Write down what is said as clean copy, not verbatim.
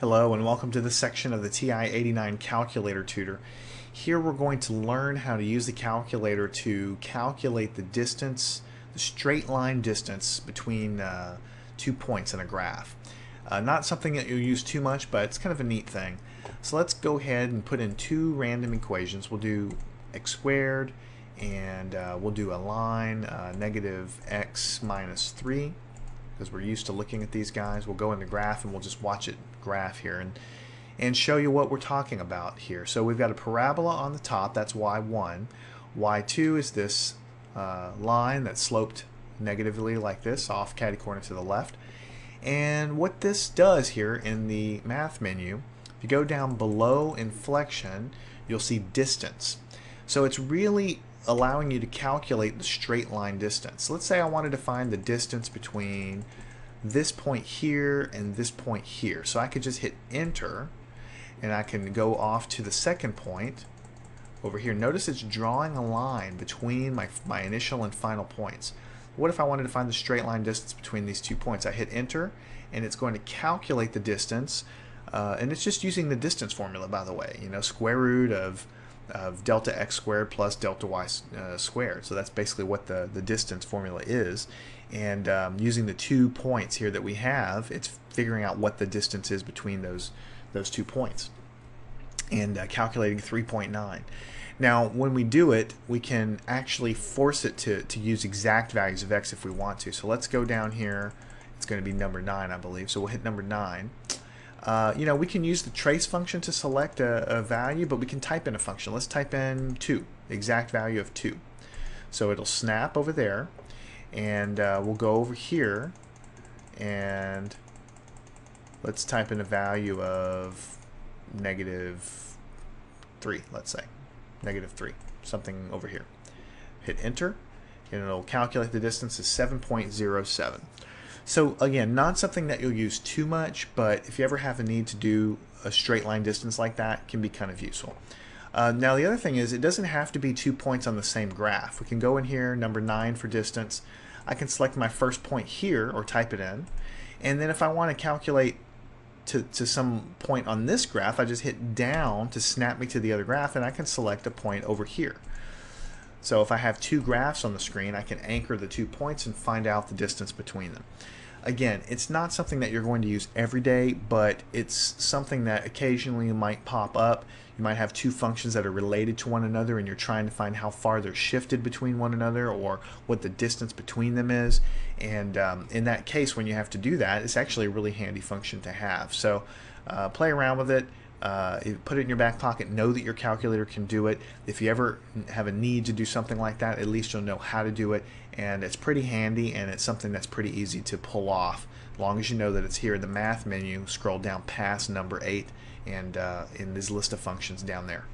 Hello and welcome to this section of the TI 89 Calculator Tutor. Here we're going to learn how to use the calculator to calculate the distance, the straight line distance between 2 points in a graph. Not something that you'll use too much, but it's kind of a neat thing. So let's go ahead and put in two random equations. We'll do x squared and we'll do a line negative x minus 3. Because we're used to looking at these guys. We'll go in the graph and we'll just watch it graph here and show you what we're talking about here. So we've got a parabola on the top, that's y1. y2 is this line that sloped negatively like this, off catty-corner to the left. And what this does here in the math menu, if you go down below inflection, you'll see distance. So it's really allowing you to calculate the straight line distance. Let's say I wanted to find the distance between this point here and this point here. So I could just hit enter and I can go off to the second point over here. Notice it's drawing a line between my initial and final points. What if I wanted to find the straight line distance between these 2 points? I hit enter and it's going to calculate the distance and it's just using the distance formula, by the way, you know, square root of delta x squared plus delta y squared. So that's basically what the distance formula is. And using the 2 points here that we have, it's figuring out what the distance is between those 2 points and calculating 3.9. Now when we do it, we can actually force it to use exact values of x if we want to. So let's go down here. It's going to be number 9, I believe. So we'll hit number 9. You know, we can use the trace function to select a value, but we can type in a function. Let's type in 2, exact value of 2. So it'll snap over there, and we'll go over here, and let's type in a value of -3, let's say, -3, something over here. Hit enter, and it'll calculate the distance as 7.07. So again, not something that you'll use too much, but if you ever have a need to do a straight line distance like that, it can be kind of useful. Now the other thing is it doesn't have to be 2 points on the same graph. We can go in here, number 9 for distance. I can select my first point here or type it in. And then if I want to calculate to some point on this graph, I just hit down to snap me to the other graph and I can select a point over here. So if I have two graphs on the screen, I can anchor the 2 points and find out the distance between them. Again, it's not something that you're going to use every day, but it's something that occasionally might pop up. You might have two functions that are related to one another and you're trying to find how far they're shifted between one another or what the distance between them is. And in that case, when you have to do that, it's actually a really handy function to have. So play around with it. Put it in your back pocket. Know that your calculator can do it. If you ever have a need to do something like that, at least you'll know how to do it, and it's pretty handy and it's something that's pretty easy to pull off as long as you know that it's here in the math menu. Scroll down past number 8 and in this list of functions down there.